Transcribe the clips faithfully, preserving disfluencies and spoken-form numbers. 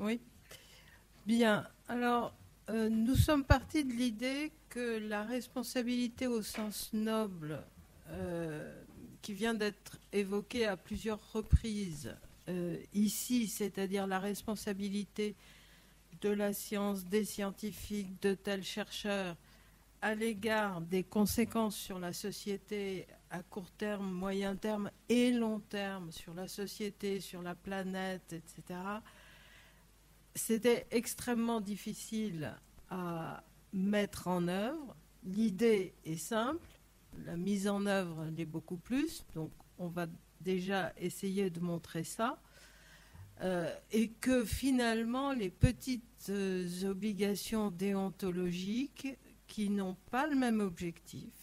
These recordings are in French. Oui. Bien. Alors, euh, nous sommes partis de l'idée que la responsabilité au sens noble, euh, qui vient d'être évoquée à plusieurs reprises euh, ici, c'est-à-dire la responsabilité de la science, des scientifiques, de tels chercheurs, à l'égard des conséquences sur la société à court terme, moyen terme et long terme, sur la société, sur la planète, et cetera, c'était extrêmement difficile à mettre en œuvre. L'idée est simple, la mise en œuvre l'est beaucoup plus, donc on va déjà essayer de montrer ça. Euh, et que finalement, les petites euh, obligations déontologiques qui n'ont pas le même objectif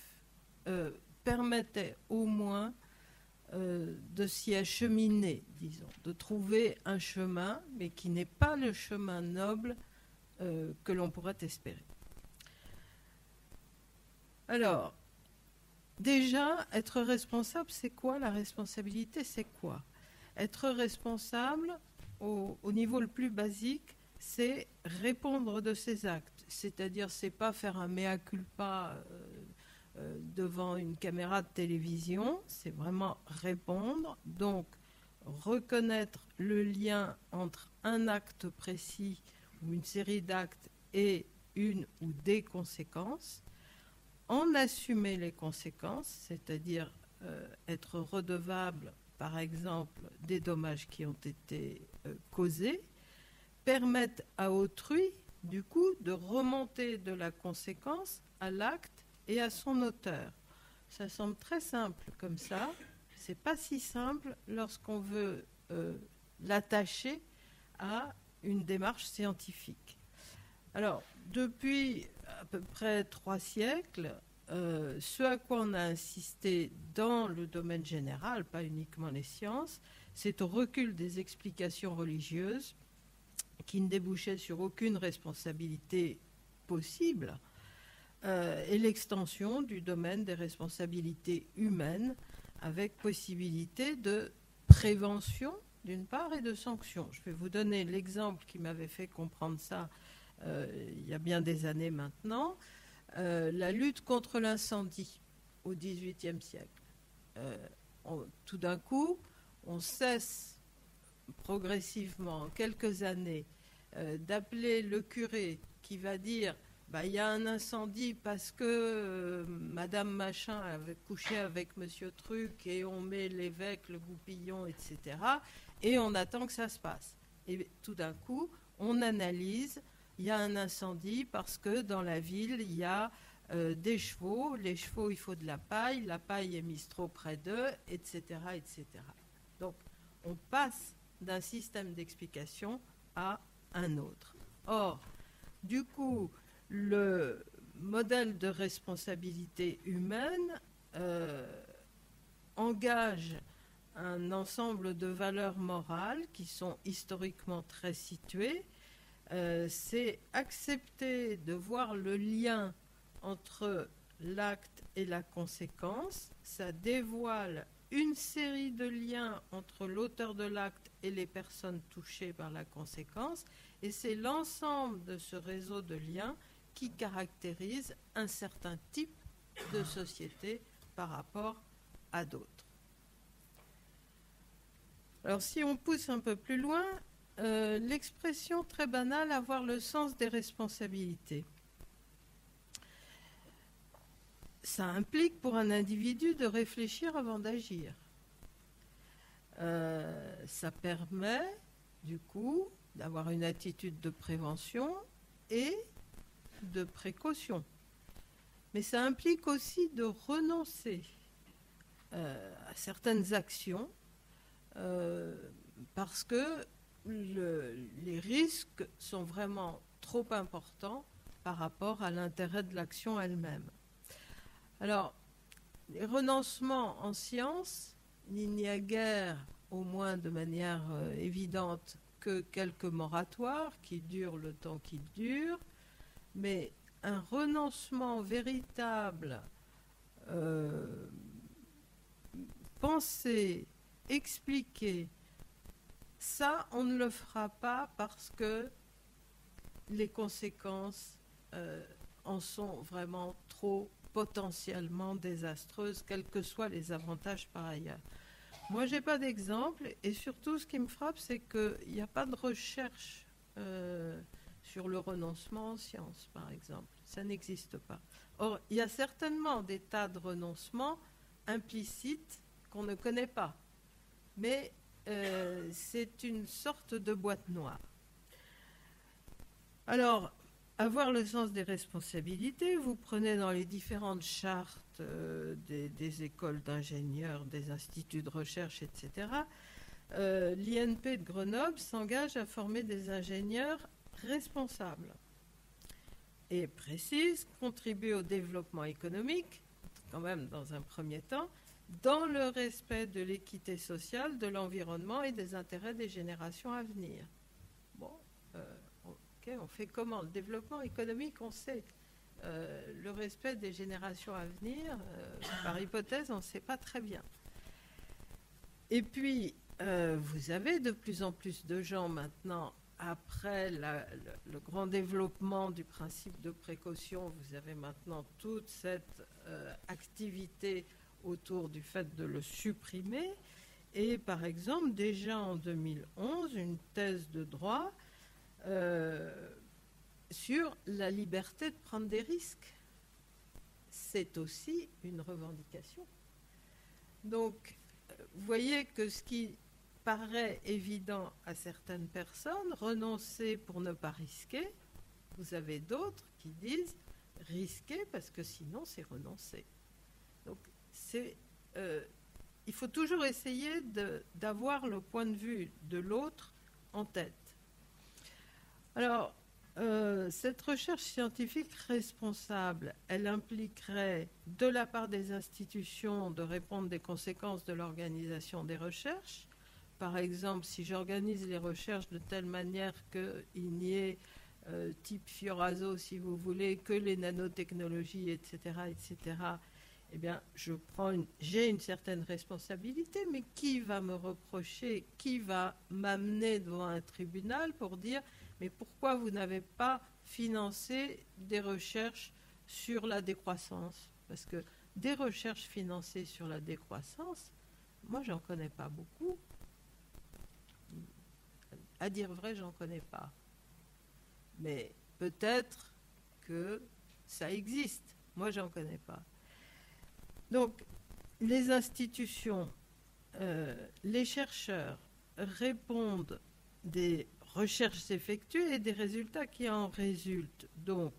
euh, permettaient au moins euh, de s'y acheminer, disons, de trouver un chemin, mais qui n'est pas le chemin noble euh, que l'on pourrait espérer. Alors, déjà, être responsable, c'est quoi? La responsabilité, c'est quoi? Être responsable, au, au niveau le plus basique, c'est répondre de ses actes. C'est-à-dire, c'est pas faire un mea culpa euh, euh, devant une caméra de télévision, c'est vraiment répondre. Donc, reconnaître le lien entre un acte précis ou une série d'actes et une ou des conséquences, en assumer les conséquences, c'est-à-dire euh, être redevable, par exemple, des dommages qui ont été euh, causés, permettent à autrui, du coup, de remonter de la conséquence à l'acte et à son auteur. Ça semble très simple comme ça. C'est pas si simple lorsqu'on veut euh, l'attacher à une démarche scientifique. Alors, depuis à peu près trois siècles, Euh, ce à quoi on a insisté dans le domaine général, pas uniquement les sciences, c'est au recul des explications religieuses qui ne débouchaient sur aucune responsabilité possible euh, et l'extension du domaine des responsabilités humaines avec possibilité de prévention d'une part et de sanction. Je vais vous donner l'exemple qui m'avait fait comprendre ça euh, il y a bien des années maintenant. Euh, la lutte contre l'incendie au dix-huitième siècle. Euh, on, tout d'un coup, on cesse progressivement, en quelques années, euh, d'appeler le curé qui va dire bah, « il y a un incendie parce que euh, Madame Machin avait couché avec Monsieur Truc et on met l'évêque, le goupillon, et cetera » et on attend que ça se passe. Et tout d'un coup, on analyse. Il y a un incendie parce que dans la ville, il y a euh, des chevaux. Les chevaux, il faut de la paille. La paille est mise trop près d'eux, et cetera, et cetera. Donc, on passe d'un système d'explication à un autre. Or, du coup, le modèle de responsabilité humaine euh, engage un ensemble de valeurs morales qui sont historiquement très situées. Euh, c'est accepter de voir le lien entre l'acte et la conséquence. Ça dévoile une série de liens entre l'auteur de l'acte et les personnes touchées par la conséquence. Et c'est l'ensemble de ce réseau de liens qui caractérise un certain type de société par rapport à d'autres. Alors, si on pousse un peu plus loin, Euh, l'expression très banale, avoir le sens des responsabilités. Ça implique pour un individu de réfléchir avant d'agir. Euh, ça permet, du coup, d'avoir une attitude de prévention et de précaution. Mais ça implique aussi de renoncer euh, à certaines actions euh, parce que Le, les risques sont vraiment trop importants par rapport à l'intérêt de l'action elle-même. Alors, les renoncements en science, il n'y a guère, au moins de manière euh, évidente, que quelques moratoires qui durent le temps qu'ils durent, mais un renoncement véritable, euh, pensé, expliqué, Ça, on ne le fera pas parce que les conséquences euh, en sont vraiment trop potentiellement désastreuses, quels que soient les avantages par ailleurs. Moi, je n'ai pas d'exemple, et surtout, ce qui me frappe, c'est qu'il n'y a pas de recherche euh, sur le renoncement en sciences, par exemple. Ça n'existe pas. Or, il y a certainement des tas de renoncements implicites qu'on ne connaît pas, mais euh, c'est une sorte de boîte noire. Alors, avoir le sens des responsabilités, vous prenez dans les différentes chartes euh, des, des écoles d'ingénieurs, des instituts de recherche, et cetera. Euh, l'I N P de Grenoble s'engage à former des ingénieurs responsables et précise, contribuer au développement économique, quand même dans un premier temps, dans le respect de l'équité sociale, de l'environnement et des intérêts des générations à venir. Bon, euh, okay, on fait comment? Le développement économique, on sait. Euh, le respect des générations à venir, euh, par hypothèse, on ne sait pas très bien. Et puis, euh, vous avez de plus en plus de gens maintenant. Après la, le, le grand développement du principe de précaution, vous avez maintenant toute cette euh, activité autour du fait de le supprimer. Et par exemple, déjà en deux mille onze, une thèse de droit euh, sur la liberté de prendre des risques. C'est aussi une revendication. Donc, vous voyez que ce qui paraît évident à certaines personnes, renoncer pour ne pas risquer. Vous avez d'autres qui disent risquer parce que sinon c'est renoncer. Donc c'est, euh, il faut toujours essayer d'avoir le point de vue de l'autre en tête. Alors euh, cette recherche scientifique responsable, elle impliquerait de la part des institutions de répondre des conséquences de l'organisation des recherches. Par exemple, si j'organise les recherches de telle manière qu'il n'y ait, euh, type Fioraso, si vous voulez, que les nanotechnologies, et cetera, et cetera, eh bien, je prends une, j'ai une certaine responsabilité, mais qui va me reprocher, qui va m'amener devant un tribunal pour dire « Mais pourquoi vous n'avez pas financé des recherches sur la décroissance ?» Parce que des recherches financées sur la décroissance, moi, j'en connais pas beaucoup. À dire vrai, j'en connais pas. Mais peut-être que ça existe. Moi, j'en connais pas. Donc, les institutions, euh, les chercheurs répondent des recherches effectuées et des résultats qui en résultent. Donc,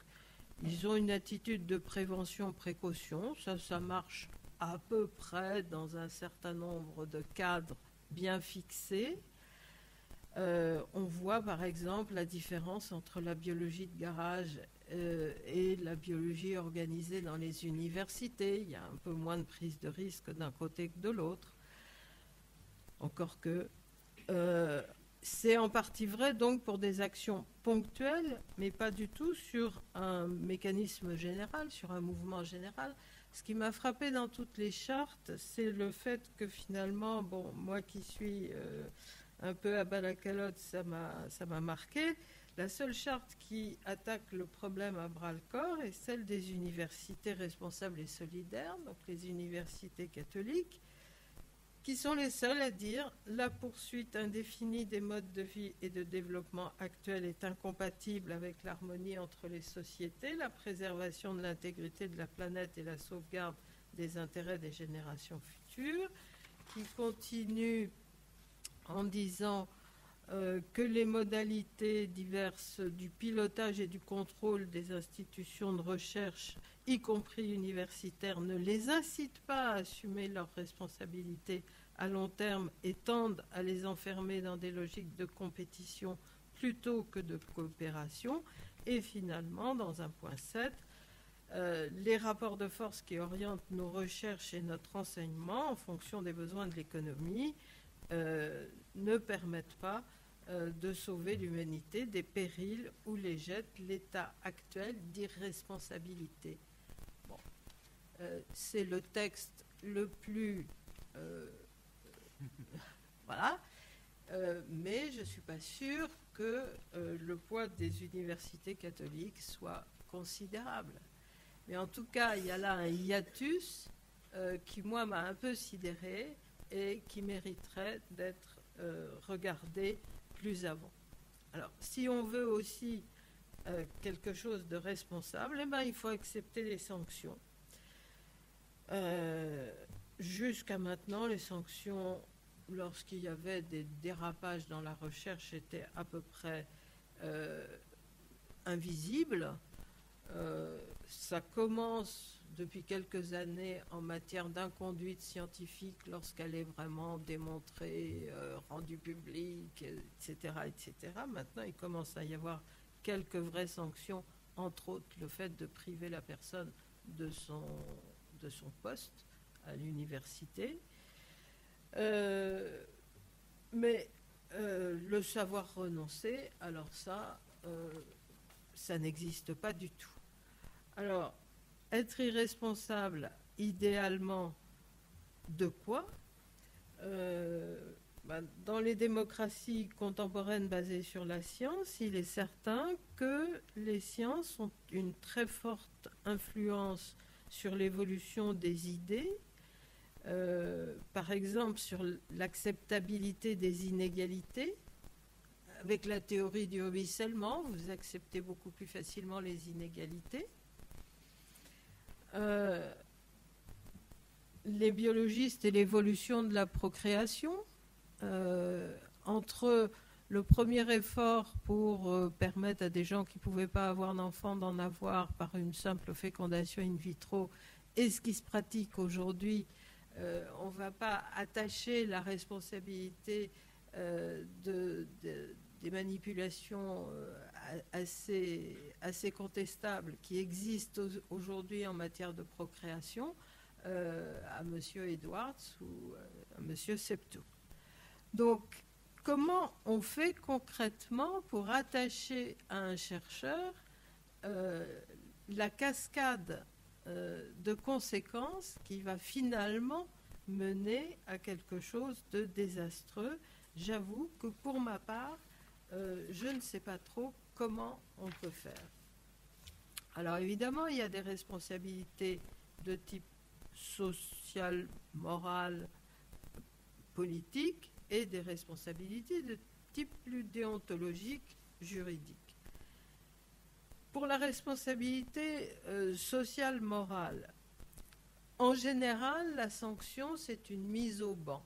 ils ont une attitude de prévention-précaution. Ça, ça marche à peu près dans un certain nombre de cadres bien fixés. Euh, on voit par exemple la différence entre la biologie de garage euh, et la biologie organisée dans les universités. Il y a un peu moins de prise de risque d'un côté que de l'autre. Encore que euh, c'est en partie vrai donc pour des actions ponctuelles, mais pas du tout sur un mécanisme général, sur un mouvement général. Ce qui m'a frappé dans toutes les chartes, c'est le fait que finalement, bon, moi qui suis... Euh, un peu à bas la calotte, ça m'a marqué. La seule charte qui attaque le problème à bras-le-corps est celle des universités responsables et solidaires, donc les universités catholiques, qui sont les seules à dire « La poursuite indéfinie des modes de vie et de développement actuels est incompatible avec l'harmonie entre les sociétés, la préservation de l'intégrité de la planète et la sauvegarde des intérêts des générations futures », qui continue en disant euh, que les modalités diverses du pilotage et du contrôle des institutions de recherche, y compris universitaires, ne les incitent pas à assumer leurs responsabilités à long terme et tendent à les enfermer dans des logiques de compétition plutôt que de coopération. Et finalement, dans un point sept, euh, les rapports de force qui orientent nos recherches et notre enseignement en fonction des besoins de l'économie Euh, ne permettent pas euh, de sauver l'humanité des périls où les jette l'état actuel d'irresponsabilité. Bon. Euh, c'est le texte le plus... Euh, voilà. Euh, mais je ne suis pas sûre que euh, le poids des universités catholiques soit considérable. Mais en tout cas, il y a là un hiatus euh, qui, moi, m'a un peu sidérée et qui mériterait d'être euh, regardé plus avant. Alors, si on veut aussi euh, quelque chose de responsable, eh ben, il faut accepter les sanctions. Euh, jusqu'à maintenant, les sanctions, lorsqu'il y avait des dérapages dans la recherche, étaient à peu près euh, invisibles. Euh, ça commence depuis quelques années en matière d'inconduite scientifique lorsqu'elle est vraiment démontrée, euh, rendue publique, et cetera, et cetera. Maintenant, il commence à y avoir quelques vraies sanctions, entre autres le fait de priver la personne de son, de son poste à l'université. Euh, mais euh, le savoir renoncer, alors ça, euh, ça n'existe pas du tout. Alors, être irresponsable, idéalement, de quoi ? euh, ben, dans les démocraties contemporaines basées sur la science, il est certain que les sciences ont une très forte influence sur l'évolution des idées, euh, par exemple sur l'acceptabilité des inégalités. Avec la théorie du ruissellement, vous acceptez beaucoup plus facilement les inégalités. Euh, les biologistes et l'évolution de la procréation, euh, entre le premier effort pour euh, permettre à des gens qui ne pouvaient pas avoir d'enfants d'en avoir par une simple fécondation in vitro et ce qui se pratique aujourd'hui, euh, on ne va pas attacher la responsabilité euh, de, de, des manipulations euh, assez, assez contestables qui existent au, aujourd'hui en matière de procréation euh, à M. Edwards ou à M. Septo. Donc, comment on fait concrètement pour attacher à un chercheur euh, la cascade euh, de conséquences qui va finalement mener à quelque chose de désastreux? J'avoue que pour ma part, euh, je ne sais pas trop comment on peut faire. Alors évidemment, il y a des responsabilités de type social, moral, politique, et des responsabilités de type plus déontologique, juridique. Pour la responsabilité euh, sociale, morale, en général, la sanction, c'est une mise au ban.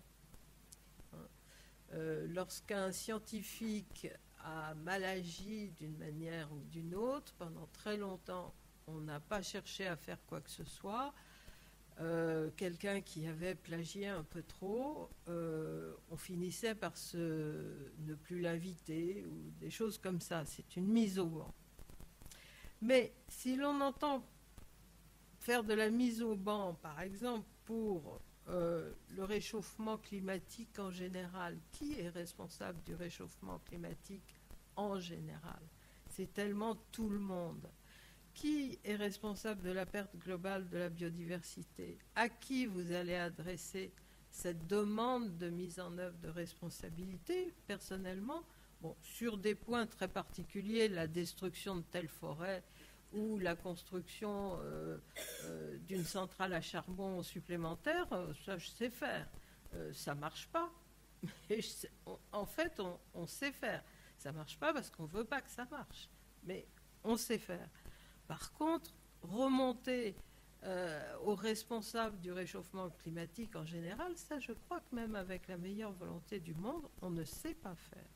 Euh, lorsqu'un scientifique a mal agi d'une manière ou d'une autre, pendant très longtemps, on n'a pas cherché à faire quoi que ce soit. Euh, quelqu'un qui avait plagié un peu trop, euh, on finissait par se, ne plus l'inviter ou des choses comme ça. C'est une mise au ban. Mais si l'on entend faire de la mise au ban, par exemple, pour euh, le réchauffement climatique en général, qui est responsable du réchauffement climatique en général? C'est tellement tout le monde. Qui est responsable de la perte globale de la biodiversité? À qui vous allez adresser cette demande de mise en œuvre de responsabilité? Personnellement, bon, sur des points très particuliers, la destruction de telles forêts ou la construction euh, euh, d'une centrale à charbon supplémentaire, ça je sais faire. Euh, ça ne marche pas. Mais je sais, on, en fait, on, on sait faire. Ça ne marche pas parce qu'on ne veut pas que ça marche. Mais on sait faire. Par contre, remonter euh, aux responsables du réchauffement climatique en général, ça, je crois que même avec la meilleure volonté du monde, on ne sait pas faire.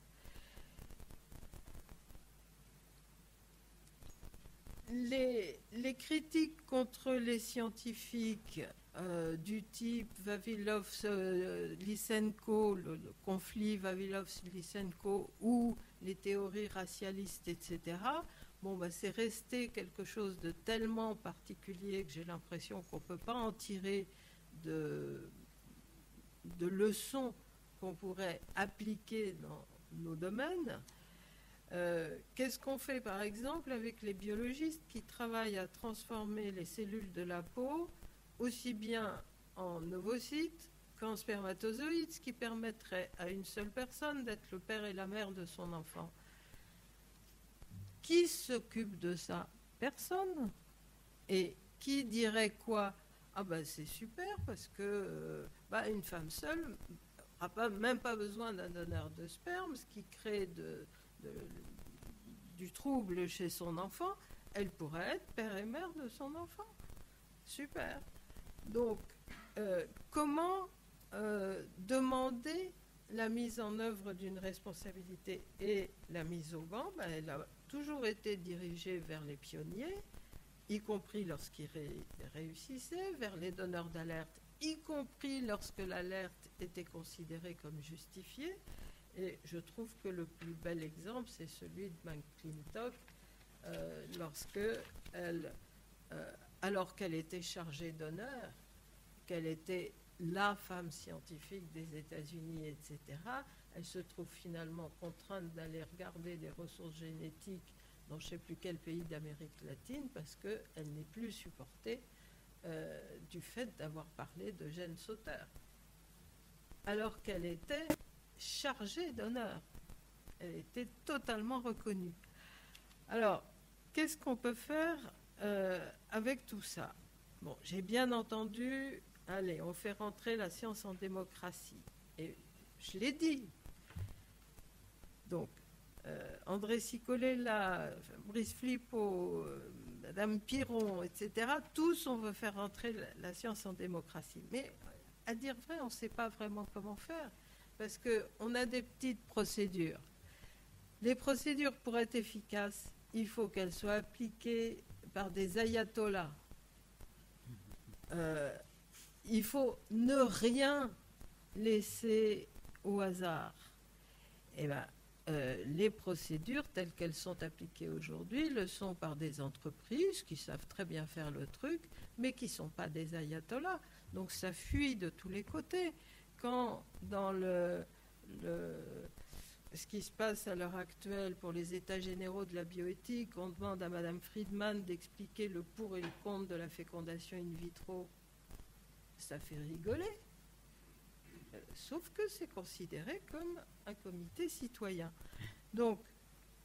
Les, les critiques contre les scientifiques euh, du type Vavilov-Lysenko, le, le conflit Vavilov-Lysenko ou les théories racialistes, et cetera, bon, ben, c'est resté quelque chose de tellement particulier que j'ai l'impression qu'on ne peut pas en tirer de, de leçons qu'on pourrait appliquer dans nos domaines. Euh, qu'est-ce qu'on fait, par exemple, avec les biologistes qui travaillent à transformer les cellules de la peau aussi bien en ovocytes qu'en spermatozoïdes, ce qui permettrait à une seule personne d'être le père et la mère de son enfant. Qui s'occupe de ça? Personne. Et qui dirait quoi? Ah ben c'est super parce que euh, bah, une femme seule n'a pas, même pas besoin d'un donneur de sperme, ce qui crée de, de, du trouble chez son enfant. Elle pourrait être père et mère de son enfant. Super. Donc, euh, comment euh, demander la mise en œuvre d'une responsabilité et la mise au banc? Ben, elle a toujours été dirigée vers les pionniers, y compris lorsqu'ils ré réussissaient, vers les donneurs d'alerte, y compris lorsque l'alerte était considérée comme justifiée. Et je trouve que le plus bel exemple, c'est celui de McClintock, euh, lorsque elle, euh, alors qu'elle était chargée d'honneur, qu'elle était la femme scientifique des États-Unis, et cetera, elle se trouve finalement contrainte d'aller regarder des ressources génétiques dans je ne sais plus quel pays d'Amérique latine, parce qu'elle n'est plus supportée euh, du fait d'avoir parlé de gènes sauteurs, alors qu'elle était chargée d'honneur. Elle était totalement reconnue. Alors, qu'est-ce qu'on peut faire euh, avec tout ça? Bon, j'ai bien entendu, allez, on fait rentrer la science en démocratie. Et je l'ai dit. Donc, Euh, André Sicollet, là, Brice Flippo, euh, Madame Piron, et cetera, tous on veut faire rentrer la, la science en démocratie. Mais à dire vrai, on ne sait pas vraiment comment faire, parce qu'on a des petites procédures. Les procédures, pour être efficaces, il faut qu'elles soient appliquées par des ayatollahs. Euh, il faut ne rien laisser au hasard. Eh bien, Euh, les procédures telles qu'elles sont appliquées aujourd'hui le sont par des entreprises qui savent très bien faire le truc, mais qui ne sont pas des ayatollahs. Donc ça fuit de tous les côtés. Quand dans le, le, ce qui se passe à l'heure actuelle pour les états généraux de la bioéthique, on demande à Madame Friedman d'expliquer le pour et le contre de la fécondation in vitro, ça fait rigoler. Sauf que c'est considéré comme un comité citoyen. Donc,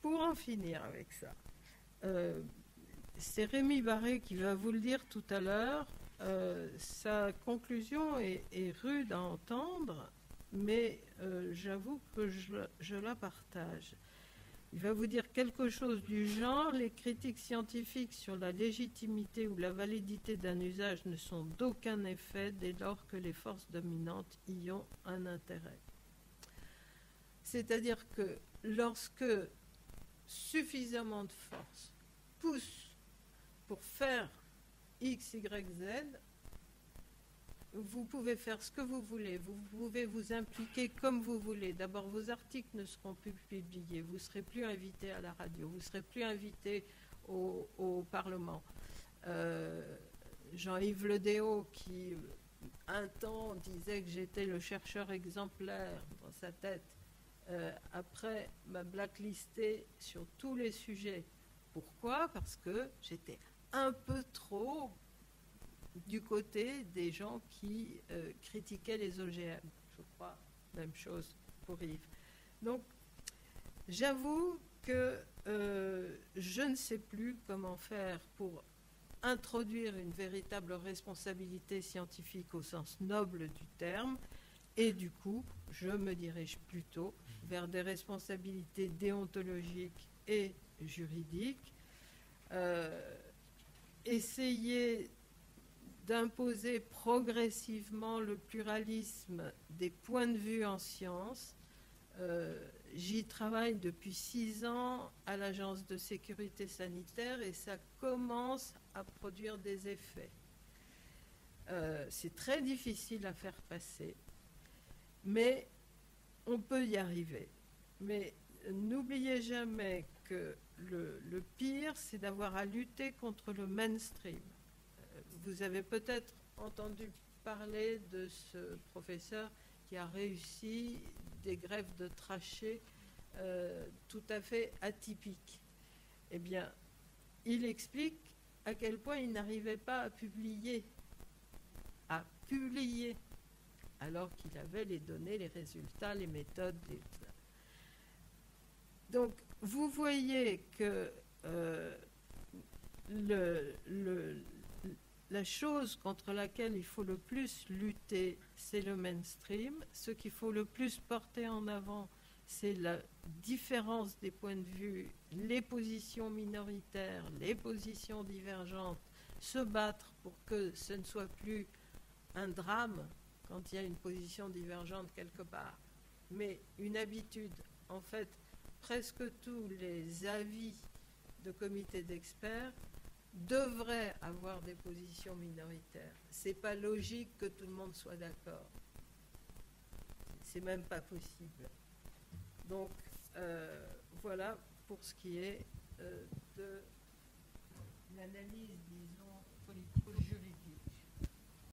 pour en finir avec ça, euh, c'est Rémi Barré qui va vous le dire tout à l'heure. Euh, sa conclusion est, est rude à entendre, mais euh, j'avoue que je, je la partage. Il va vous dire quelque chose du genre: les critiques scientifiques sur la légitimité ou la validité d'un usage ne sont d'aucun effet dès lors que les forces dominantes y ont un intérêt. C'est-à-dire que lorsque suffisamment de forces poussent pour faire X, Y, Z, vous pouvez faire ce que vous voulez, vous pouvez vous impliquer comme vous voulez. D'abord, vos articles ne seront plus publiés, vous ne serez plus invité à la radio, vous ne serez plus invité au, au Parlement. Euh, Jean-Yves Le Déaut, qui un temps disait que j'étais le chercheur exemplaire dans sa tête, euh, après m'a blacklisté sur tous les sujets. Pourquoi? Parce que j'étais un peu trop du côté des gens qui euh, critiquaient les O G M, je crois, même chose pour Yves. Donc, j'avoue que euh, je ne sais plus comment faire pour introduire une véritable responsabilité scientifique au sens noble du terme, et du coup, je me dirige plutôt vers des responsabilités déontologiques et juridiques. Euh, essayer d'imposer progressivement le pluralisme des points de vue en science. Euh, j'y travaille depuis six ans à l'Agence de sécurité sanitaire et ça commence à produire des effets. Euh, c'est très difficile à faire passer, mais on peut y arriver. Mais n'oubliez jamais que le, le pire, c'est d'avoir à lutter contre le mainstream. Vous avez peut-être entendu parler de ce professeur qui a réussi des greffes de trachée euh, tout à fait atypiques. Eh bien, il explique à quel point il n'arrivait pas à publier, à publier alors qu'il avait les données, les résultats, les méthodes. Les... Donc, vous voyez que euh, le, le, la chose contre laquelle il faut le plus lutter, c'est le mainstream. Ce qu'il faut le plus porter en avant, c'est la différence des points de vue, les positions minoritaires, les positions divergentes, se battre pour que ce ne soit plus un drame quand il y a une position divergente quelque part, mais une habitude. En fait, presque tous les avis de comités d'experts devraient avoir des positions minoritaires. C'est pas logique que tout le monde soit d'accord. C'est même pas possible. Donc, euh, voilà pour ce qui est euh, de l'analyse, disons,